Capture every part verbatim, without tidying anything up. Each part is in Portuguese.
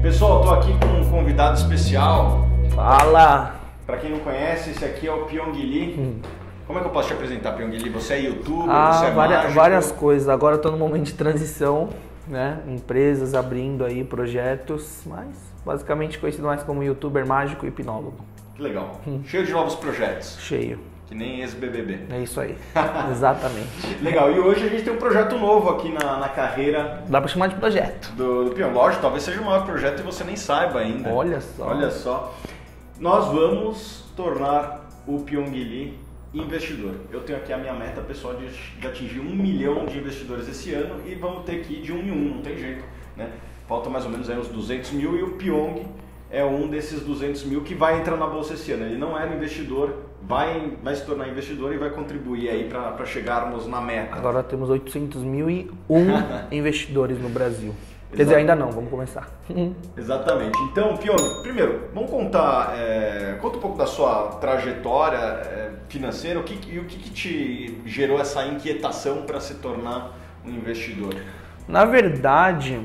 Pessoal, estou aqui com um convidado especial. Fala! Para quem não conhece, esse aqui é o Pyong Lee. Hum. Como é que eu posso te apresentar, Pyong Lee? Você é youtuber, ah, você é várias, várias coisas. Agora estou num momento de transição, né? Empresas abrindo aí projetos, mas basicamente conhecido mais como youtuber mágico e hipnólogo. Que legal. Hum. Cheio de novos projetos. Cheio. Que nem esse B B B. É isso aí, exatamente. Legal, e hoje a gente tem um projeto novo aqui na, na carreira. Dá pra chamar de projeto. Do, do Pyong. Lógico, talvez seja o maior projeto e você nem saiba ainda. Olha só. Olha só. Nós vamos tornar o Pyong Lee investidor. Eu tenho aqui a minha meta pessoal de, de atingir um milhão de investidores esse ano e vamos ter que ir de um em um, não tem jeito, né? Falta mais ou menos aí uns duzentos mil e o Pyong é um desses duzentos mil que vai entrar na bolsa esse ano. Ele não era investidor, vai, vai se tornar investidor e vai contribuir aí para chegarmos na meta. Agora temos oitocentos mil e um investidores no Brasil. Quer dizer, ainda não, vamos começar. Exatamente. Então, Pyong, primeiro, vamos contar, é, conta um pouco da sua trajetória é, financeira o que, e o que, que te gerou essa inquietação para se tornar um investidor. Na verdade,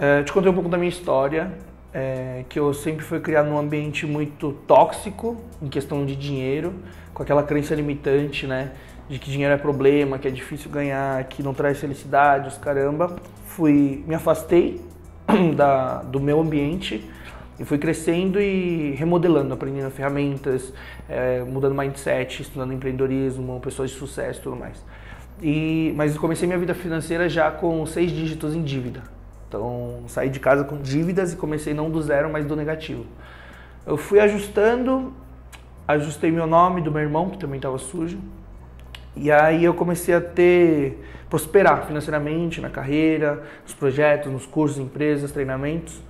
é, te contei um pouco da minha história. É, que eu sempre fui criado num ambiente muito tóxico, em questão de dinheiro, com aquela crença limitante, né, de que dinheiro é problema, que é difícil ganhar, que não traz felicidade, os caramba. Fui, me afastei da, do meu ambiente e fui crescendo e remodelando, aprendendo ferramentas, é, mudando mindset, estudando empreendedorismo, pessoas de sucesso e tudo mais. E, mas eu comecei minha vida financeira já com seis dígitos em dívida. Então, saí de casa com dívidas e comecei não do zero, mas do negativo. Eu fui ajustando, ajustei meu nome do meu irmão, que também estava sujo. E aí eu comecei a ter, prosperar financeiramente, na carreira, nos projetos, nos cursos, empresas, treinamentos.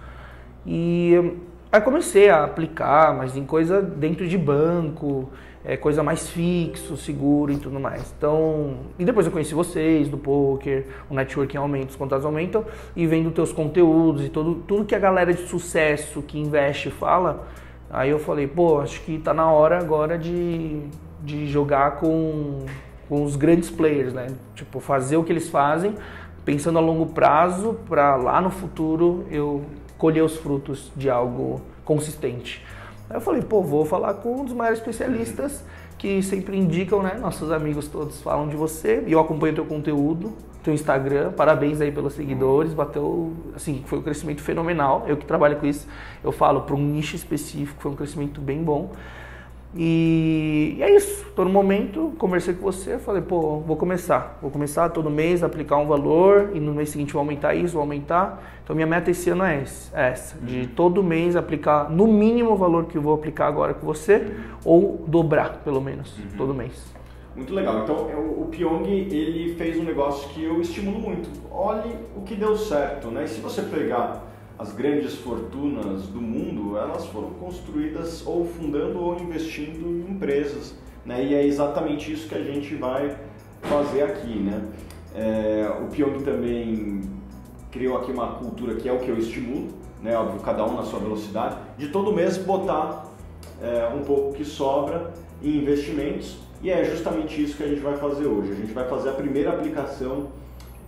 E aí comecei a aplicar, mas em coisa dentro de banco, é, coisa mais fixo, seguro e tudo mais. Então, e depois eu conheci vocês do poker, o networking aumenta, os contatos aumentam, e vendo teus conteúdos e todo, tudo que a galera de sucesso que investe fala, aí eu falei, pô, acho que tá na hora agora de, de jogar com, com os grandes players, né? Tipo, fazer o que eles fazem, pensando a longo prazo, pra lá no futuro eu colher os frutos de algo consistente. Aí eu falei, pô, vou falar com um dos maiores especialistas que sempre indicam, né? Nossos amigos todos falam de você e eu acompanho teu conteúdo, teu Instagram. Parabéns aí pelos seguidores, bateu, assim, foi um crescimento fenomenal. Eu que trabalho com isso, eu falo para um nicho específico, foi um crescimento bem bom. E é isso, tô no momento, conversei com você, falei, pô, vou começar. Vou começar todo mês, aplicar um valor e no mês seguinte vou aumentar isso, vou aumentar. Então minha meta esse ano é essa, de todo mês aplicar no mínimo o valor que eu vou aplicar agora com você, ou dobrar pelo menos, uhum. todo mês. Muito legal. Então o Pyong, ele fez um negócio que eu estimulo muito. Olhe o que deu certo, né? E se você pegar as grandes fortunas do mundo, elas foram construídas ou fundando ou investindo em empresas, né? E é exatamente isso que a gente vai fazer aqui, né? É, o Pyong também criou aqui uma cultura que é o que eu estimulo, né? Óbvio, cada um na sua velocidade, de todo mês botar é, um pouco que sobra em investimentos, e é justamente isso que a gente vai fazer hoje. A gente vai fazer a primeira aplicação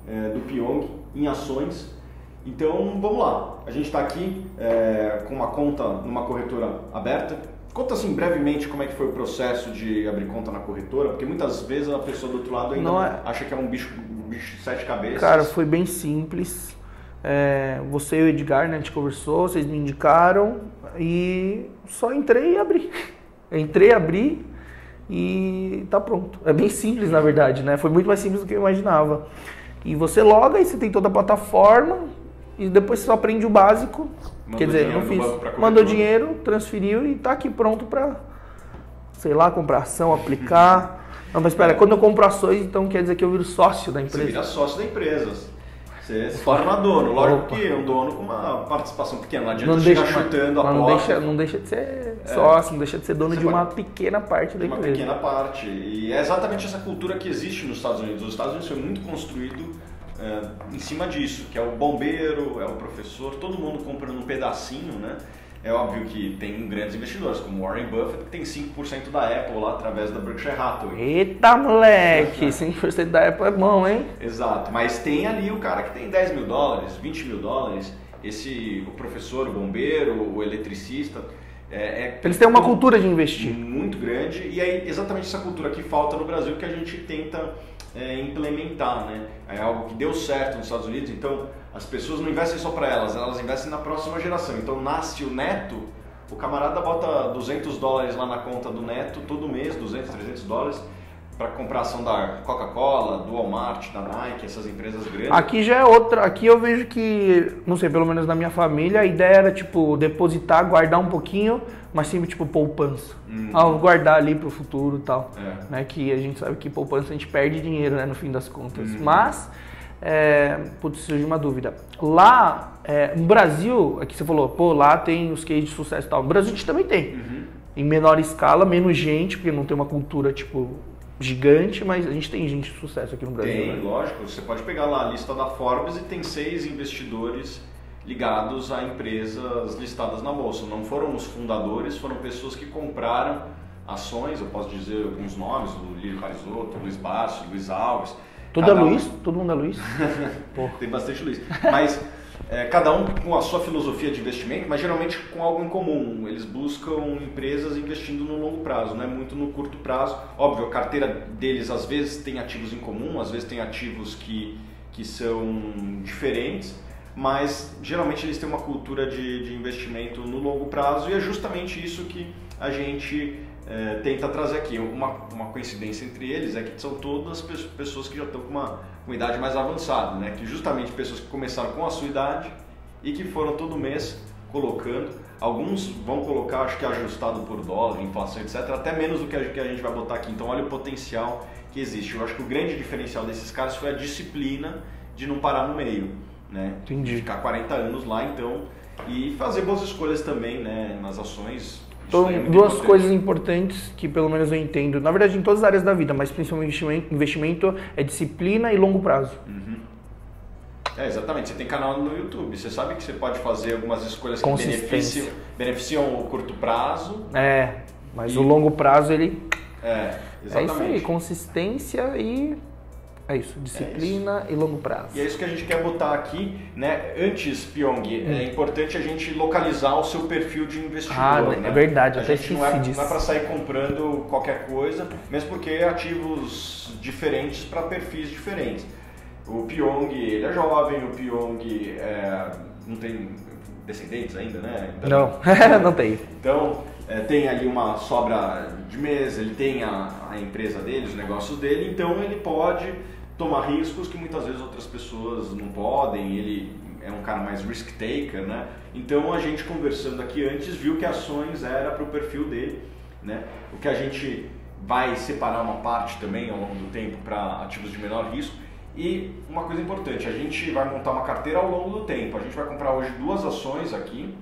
é, do Pyong em ações. Então, vamos lá. A gente está aqui é, com uma conta numa corretora aberta. Conta assim brevemente como é que foi o processo de abrir conta na corretora, porque muitas vezes a pessoa do outro lado ainda não é... acha que é um bicho, um bicho de sete cabeças. Cara, foi bem simples. É, você e o Edgar, né, a gente conversou, vocês me indicaram e só entrei e abri. Entrei, abri e tá pronto. É bem simples, na verdade, né? Foi muito mais simples do que eu imaginava. E você loga e você tem toda a plataforma. E depois você só aprende o básico, mandou, quer dizer, não fiz, mandou dinheiro, transferiu e tá aqui pronto para, sei lá, comprar ação, aplicar. Não, mas espera, quando eu compro ações, então quer dizer que eu viro sócio da empresa? Você vira sócio da empresa, você se forma dono, lógico que um dono com uma participação pequena, não adianta não chegar deixa, chutando a porta. Não deixa, não deixa de ser sócio, é, não deixa de ser dono de uma pequena parte da empresa. Uma pequena parte, e é exatamente essa cultura que existe nos Estados Unidos. Os Estados Unidos foi muito construído É, em cima disso, que é o bombeiro, é o professor, todo mundo comprando um pedacinho, né? É óbvio que tem grandes investidores, como Warren Buffett, que tem cinco por cento da Apple lá através da Berkshire Hathaway. Eita, moleque! cinco por cento da Apple é bom, hein? Exato, mas tem ali o cara que tem dez mil dólares, vinte mil dólares, esse, o professor, o bombeiro, o eletricista. É, é Eles têm uma cultura de investir. Muito grande, e é exatamente essa cultura que falta no Brasil que a gente tenta é, implementar, né? É algo que deu certo nos Estados Unidos, então as pessoas não investem só para elas, elas investem na próxima geração. Então nasce o neto, o camarada bota duzentos dólares lá na conta do neto todo mês, duzentos, trezentos dólares, para comprar ação da Coca-Cola, do Walmart, da Nike, essas empresas grandes. Aqui já é outra, aqui eu vejo que, não sei, pelo menos na minha família, a ideia era tipo depositar, guardar um pouquinho, mas sempre tipo poupança. Hum. Ah, guardar ali pro futuro e tal. É. Né? Que a gente sabe que poupança a gente perde dinheiro, né, no fim das contas. Hum. Mas, é, putz, surge uma dúvida. Lá, é, no Brasil, aqui você falou, pô, lá tem os cases de sucesso e tal. No Brasil a gente também tem. Uhum. Em menor escala, menos gente, porque não tem uma cultura tipo... gigante, mas a gente tem gente de sucesso aqui no Brasil. Tem, né? Lógico. Você pode pegar lá a lista da Forbes e tem seis investidores ligados a empresas listadas na bolsa. Não foram os fundadores, foram pessoas que compraram ações. Eu posso dizer alguns nomes: o Lírio Carizotto, Luiz Barço, Luiz Alves. Todo é Luiz? Um... Todo mundo é Luiz? Tem bastante Luiz. Mas é, cada um com a sua filosofia de investimento, mas geralmente com algo em comum. Eles buscam empresas investindo no longo prazo, não é muito no curto prazo. Óbvio, a carteira deles às vezes tem ativos em comum, às vezes tem ativos que, que são diferentes, mas geralmente eles têm uma cultura de, de investimento no longo prazo, e é justamente isso que a gente é, tenta trazer aqui. Uma, uma coincidência entre eles é que são todas pessoas que já estão com uma... com idade mais avançada, né? Que justamente pessoas que começaram com a sua idade e que foram todo mês colocando. Alguns vão colocar, acho que ajustado por dólar, inflação, etcétera, até menos do que a gente vai botar aqui. Então olha o potencial que existe. Eu acho que o grande diferencial desses caras foi a disciplina de não parar no meio, né? Entendi. Ficar quarenta anos lá, então, e fazer boas escolhas também, né? Nas ações. Então, é duas importante. coisas importantes que pelo menos eu entendo, na verdade em todas as áreas da vida, mas principalmente investimento é disciplina e longo prazo. Uhum. É, exatamente, você tem canal no YouTube, você sabe que você pode fazer algumas escolhas que beneficiam, beneficiam o curto prazo. É, mas e... o longo prazo ele... É, exatamente. É isso aí, consistência e... É isso, disciplina é isso. e longo prazo. E é isso que a gente quer botar aqui, né? Antes, Pyong, hum. é importante a gente localizar o seu perfil de investidor. Ah, né? É verdade, a até gente não é, não é para sair comprando qualquer coisa, mesmo porque ativos diferentes para perfis diferentes. O Pyong, ele é jovem, o Pyong é, não tem descendentes ainda, né? Então, não, não tem. Então, é, tem ali uma sobra de mesa, ele tem a, a empresa dele, os negócios dele, então ele pode... tomar riscos que muitas vezes outras pessoas não podem, ele é um cara mais risk taker, né? Então a gente conversando aqui antes viu que ações era para o perfil dele, né? O que a gente vai separar uma parte também ao longo do tempo para ativos de menor risco. E uma coisa importante, a gente vai montar uma carteira ao longo do tempo, a gente vai comprar hoje duas ações aqui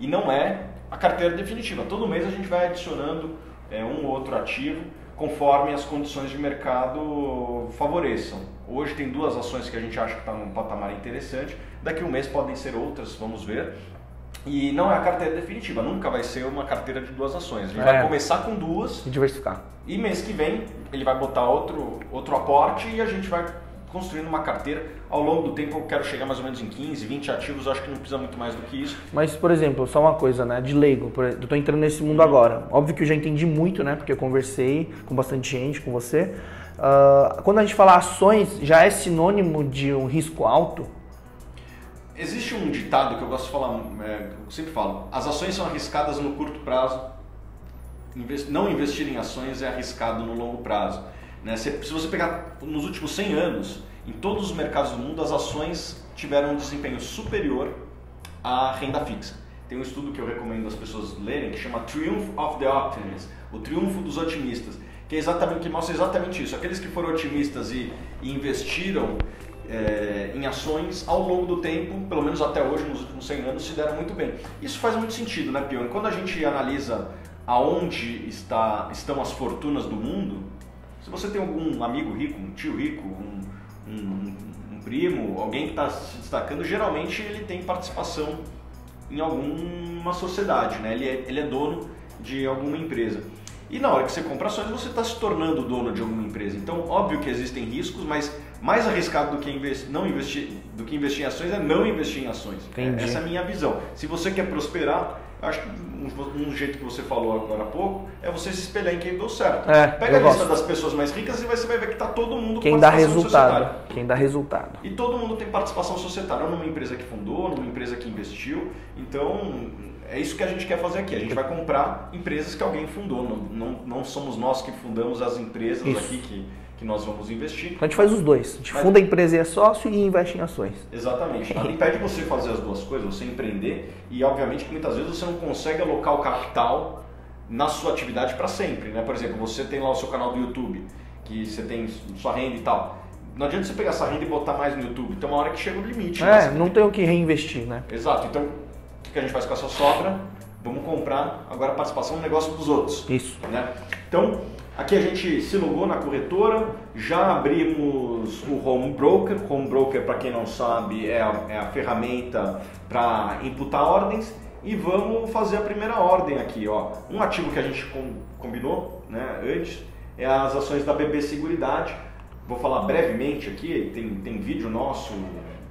e não é a carteira definitiva, todo mês a gente vai adicionando é, um ou outro ativo, conforme as condições de mercado favoreçam. Hoje tem duas ações que a gente acha que está num patamar interessante, daqui a um mês podem ser outras, vamos ver. E não é a carteira definitiva, nunca vai ser uma carteira de duas ações. A gente é. vai começar com duas e diversificar. E mês que vem ele vai botar outro, outro aporte e a gente vai construindo uma carteira. Ao longo do tempo eu quero chegar mais ou menos em quinze, vinte ativos, acho que não precisa muito mais do que isso. Mas, por exemplo, só uma coisa, né, de leigo, eu estou entrando nesse mundo agora. Óbvio que eu já entendi muito, né, porque eu conversei com bastante gente, com você. Uh, quando a gente fala ações, já é sinônimo de um risco alto? Existe um ditado que eu gosto de falar, é, eu sempre falo, as ações são arriscadas no curto prazo, não investir em ações é arriscado no longo prazo. Né? Se, se você pegar nos últimos cem anos, em todos os mercados do mundo, as ações tiveram um desempenho superior à renda fixa. Tem um estudo que eu recomendo às pessoas lerem que chama Triumph of the Optimists, o triunfo dos otimistas, que, é exatamente, que mostra exatamente isso. Aqueles que foram otimistas e, e investiram é, em ações ao longo do tempo, pelo menos até hoje, nos últimos cem anos, se deram muito bem. Isso faz muito sentido, né, Pyong? Quando a gente analisa aonde está, estão as fortunas do mundo, se você tem algum amigo rico, um tio rico, um, um, um primo, alguém que está se destacando, geralmente ele tem participação em alguma sociedade, né? Ele, é, ele é dono de alguma empresa. E na hora que você compra ações, você está se tornando dono de alguma empresa. Então, óbvio que existem riscos, mas mais arriscado do que investir, não investir, do que investir em ações é não investir em ações. Entendi. Essa é a minha visão. Se você quer prosperar, acho que um, um jeito que você falou agora há pouco é você se espelhar em quem deu certo. É, pega a gosto. lista das pessoas mais ricas e você vai ver que está todo mundo com participação societária. Quem dá resultado. E todo mundo tem participação societária, numa empresa que fundou, numa empresa que investiu. Então... é isso que a gente quer fazer aqui. A gente vai comprar empresas que alguém fundou. Não, não, não somos nós que fundamos as empresas isso. aqui que, que nós vamos investir. Então a gente faz os dois. A gente Mas... funda a empresa e é sócio e investe em ações. Exatamente. Nada impede você fazer as duas coisas, você empreender. E obviamente que muitas vezes você não consegue alocar o capital na sua atividade para sempre. Né? Por exemplo, você tem lá o seu canal do YouTube, que você tem sua renda e tal. Não adianta você pegar essa renda e botar mais no YouTube. Tem uma hora que chega o limite. É, não tem o que reinvestir, né? Exato. Então... o que a gente faz com a sua sobra? Vamos comprar agora a participação no negócio dos outros. Isso. Né? Então, aqui a gente se logou na corretora, já abrimos o Home Broker. Home Broker, para quem não sabe, é a, é a ferramenta para imputar ordens. E vamos fazer a primeira ordem aqui. Ó. Um ativo que a gente com, combinou né, antes é as ações da B B Seguridade. Vou falar brevemente aqui, tem, tem vídeo nosso,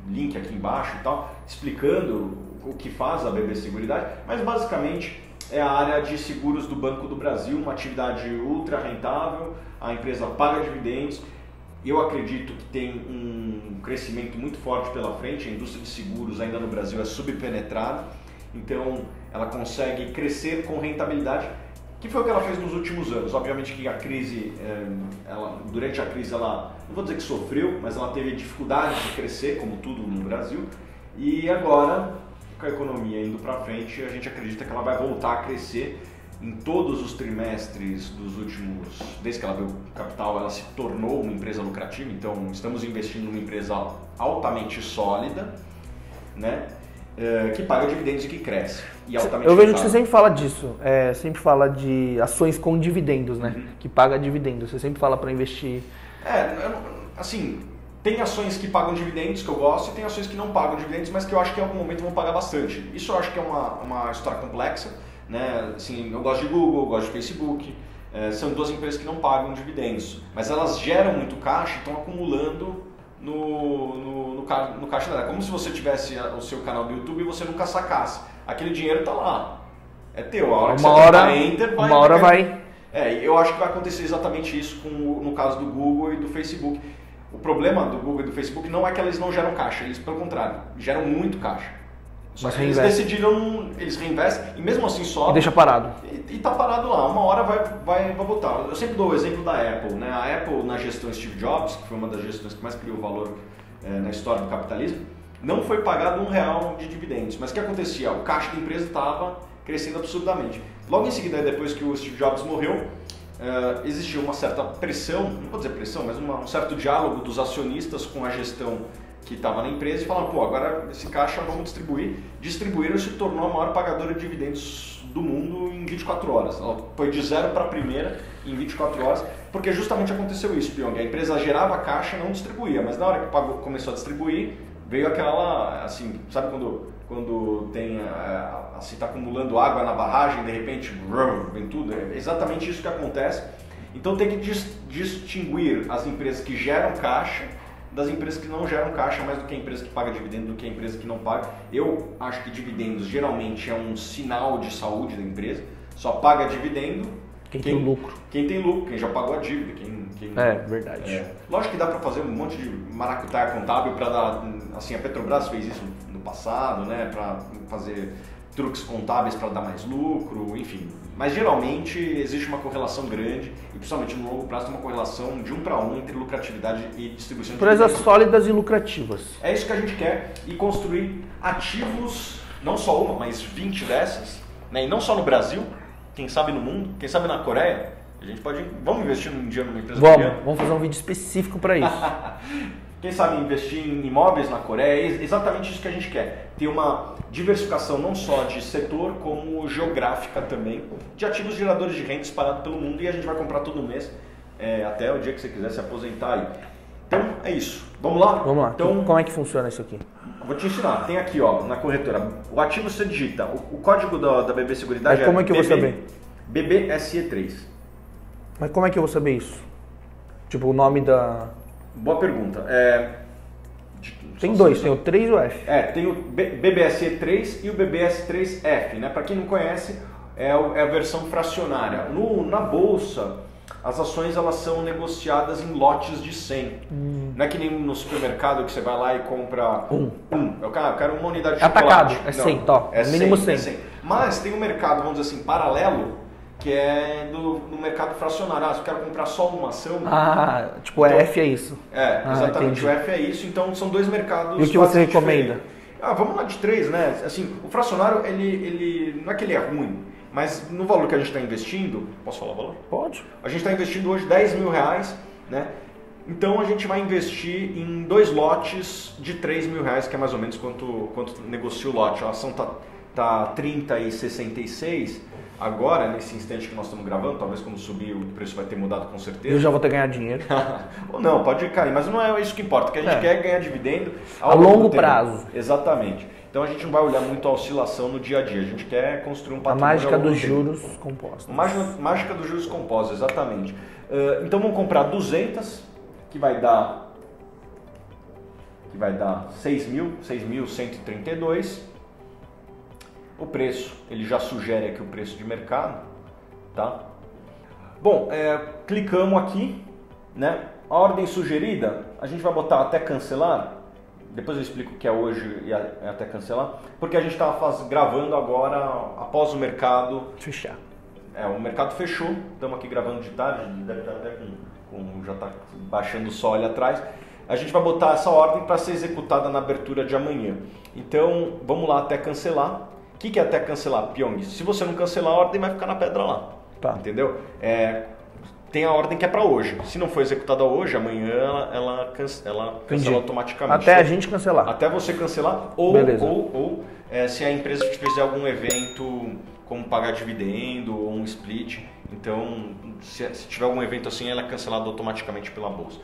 link aqui embaixo e tal, explicando o que faz a B B Seguridade, mas basicamente é a área de seguros do Banco do Brasil, uma atividade ultra rentável, a empresa paga dividendos, eu acredito que tem um crescimento muito forte pela frente, a indústria de seguros ainda no Brasil é subpenetrada, então ela consegue crescer com rentabilidade, que foi o que ela fez nos últimos anos. Obviamente que a crise, ela, durante a crise ela, não vou dizer que sofreu, mas ela teve dificuldade de crescer, como tudo no Brasil, e agora... com a economia indo para frente, a gente acredita que ela vai voltar a crescer em todos os trimestres dos últimos... desde que ela veio capital, ela se tornou uma empresa lucrativa, então estamos investindo numa empresa altamente sólida, né? É, que paga dividendos e que cresce. E altamente Eu vejo rentável. Que você sempre fala disso, é, sempre fala de ações com dividendos, né? Uhum. Que paga dividendos, você sempre fala para investir... É, assim... tem ações que pagam dividendos, que eu gosto, e tem ações que não pagam dividendos, mas que eu acho que em algum momento vão pagar bastante. Isso eu acho que é uma, uma história complexa. Né? Assim, eu gosto de Google, eu gosto de Facebook. É, são duas empresas que não pagam dividendos, mas elas geram muito caixa e estão acumulando no, no, no, ca, no caixa dela. É como se você tivesse o seu canal do YouTube e você nunca sacasse. Aquele dinheiro está lá. É teu. A hora que uma você hora, enter, vai... Uma hora vai. É, eu acho que vai acontecer exatamente isso com, no caso do Google e do Facebook. O problema do Google e do Facebook não é que eles não geram caixa, eles, pelo contrário, geram muito caixa. Só que eles decidiram, eles reinvestem e mesmo assim só... e deixa parado. E, e tá parado lá, uma hora vai, vai, vai botar. Eu sempre dou o exemplo da Apple, né? A Apple, na gestão Steve Jobs, que foi uma das gestões que mais criou valor é, na história do capitalismo, não foi pagado um real de dividendos. Mas o que acontecia? O caixa da empresa estava crescendo absurdamente. Logo em seguida, depois que o Steve Jobs morreu, Uh, existiu uma certa pressão, não vou dizer pressão, mas uma, um certo diálogo dos acionistas com a gestão que estava na empresa e falaram, pô, agora esse caixa vamos distribuir. Distribuíram e se tornou a maior pagadora de dividendos do mundo em vinte e quatro horas. Ela foi de zero para a primeira em vinte e quatro horas, porque justamente aconteceu isso, Pyong. A empresa gerava caixa e não distribuía, mas na hora que pagou, começou a distribuir, veio aquela, assim, sabe quando... quando tem assim, tá acumulando água na barragem, de repente vem tudo, é exatamente isso que acontece. Então tem que dis distinguir as empresas que geram caixa das empresas que não geram caixa, mais do que a empresa que paga dividendos, do que a empresa que não paga. Eu acho que dividendos geralmente é um sinal de saúde da empresa, só paga dividendo quem, quem tem lucro, quem tem lucro, quem já pagou a dívida, quem, quem é verdade. É. Lógico que dá para fazer um monte de maracutaia contábil para dar, assim, a Petrobras fez isso passado, né, para fazer truques contábeis para dar mais lucro, enfim. Mas geralmente existe uma correlação grande e principalmente no longo prazo tem uma correlação de um para um entre lucratividade e distribuição de empresas sólidas e lucrativas. É isso que a gente quer e construir ativos, não só uma, mas vinte dessas, né, e não só no Brasil, quem sabe no mundo, quem sabe na Coreia, a gente pode, vamos investir um dia numa empresa coreana? Vamos, vamos fazer um vídeo específico para isso. Quem sabe investir em imóveis na Coreia, é exatamente isso que a gente quer. Ter uma diversificação não só de setor, como geográfica também, de ativos geradores de renda espalhados pelo mundo e a gente vai comprar todo mês, é, até o dia que você quiser se aposentar aí. Então, é isso. Vamos lá? Vamos lá. Então, como é que funciona isso aqui? Vou te ensinar. Tem aqui, ó, na corretora, o ativo você digita, o, o código da, da B B Seguridade é, como é, é que eu vou saber? B B S E três. Mas como é que eu vou saber isso? Tipo, o nome da... Boa pergunta. É... Tem dois, tem o três e o F. É, tem o B B S E três e o B B S E três F, né? Para quem não conhece, é a versão fracionária. No, na bolsa, as ações elas são negociadas em lotes de cem. Hum. Não é que nem no supermercado que você vai lá e compra... Um. um. Eu quero uma unidade de atacado. Chocolate. É cem, não, tó. É mínimo cem. cem. É cem. Mas tem um mercado, vamos dizer assim, paralelo, que é do, do mercado fracionário. Ah, se eu quero comprar só uma ação... Ah, tipo, então, o F é isso. É, ah, exatamente. Entendi. O F é isso. Então, são dois mercados... E o que você recomenda? Diferentes. Ah, vamos lá de três, né? Assim, o fracionário, ele, ele não é que ele é ruim, mas no valor que a gente está investindo... Posso falar o valor? Pode. A gente está investindo hoje dez mil reais, né? Então, a gente vai investir em dois lotes de três mil reais, que é mais ou menos quanto, quanto negocia o lote. A ação está tá trinta e sessenta e seis... Agora, nesse instante que nós estamos gravando, talvez quando subir o preço vai ter mudado com certeza. Eu já vou ter ganhado dinheiro. Ou não, pode cair, mas não é isso que importa. O que a gente é. quer é ganhar dividendo ao a longo prazo. Exatamente. Então a gente não vai olhar muito a oscilação no dia a dia. A gente quer construir um patrimônio. A mágica dos juros compostos. Mágica dos juros compostos, exatamente. Uh, então vamos comprar duzentas, que vai dar, que vai dar seis mil, seis mil cento e trinta e dois. O preço, ele já sugere aqui o preço de mercado, tá? Bom, é, clicamos aqui, né? A ordem sugerida, a gente vai botar até cancelar, depois eu explico o que é hoje e até cancelar, porque a gente estava gravando agora após o mercado... Fechar. É, o mercado fechou, estamos aqui gravando de tarde, deve estar até com, com, já está baixando o sol ali atrás. A gente vai botar essa ordem para ser executada na abertura de amanhã. Então, vamos lá até cancelar. O que, que é até cancelar, Pyong? Se você não cancelar a ordem, vai ficar na pedra lá, tá. Entendeu? É, tem a ordem que é para hoje. Se não for executada hoje, amanhã ela, ela, cance, ela cancela automaticamente. Até a gente cancelar. Até você cancelar ou, ou, ou é, se a empresa te fizer algum evento, como pagar dividendo ou um split. Então, se, se tiver algum evento assim, ela é cancelada automaticamente pela bolsa.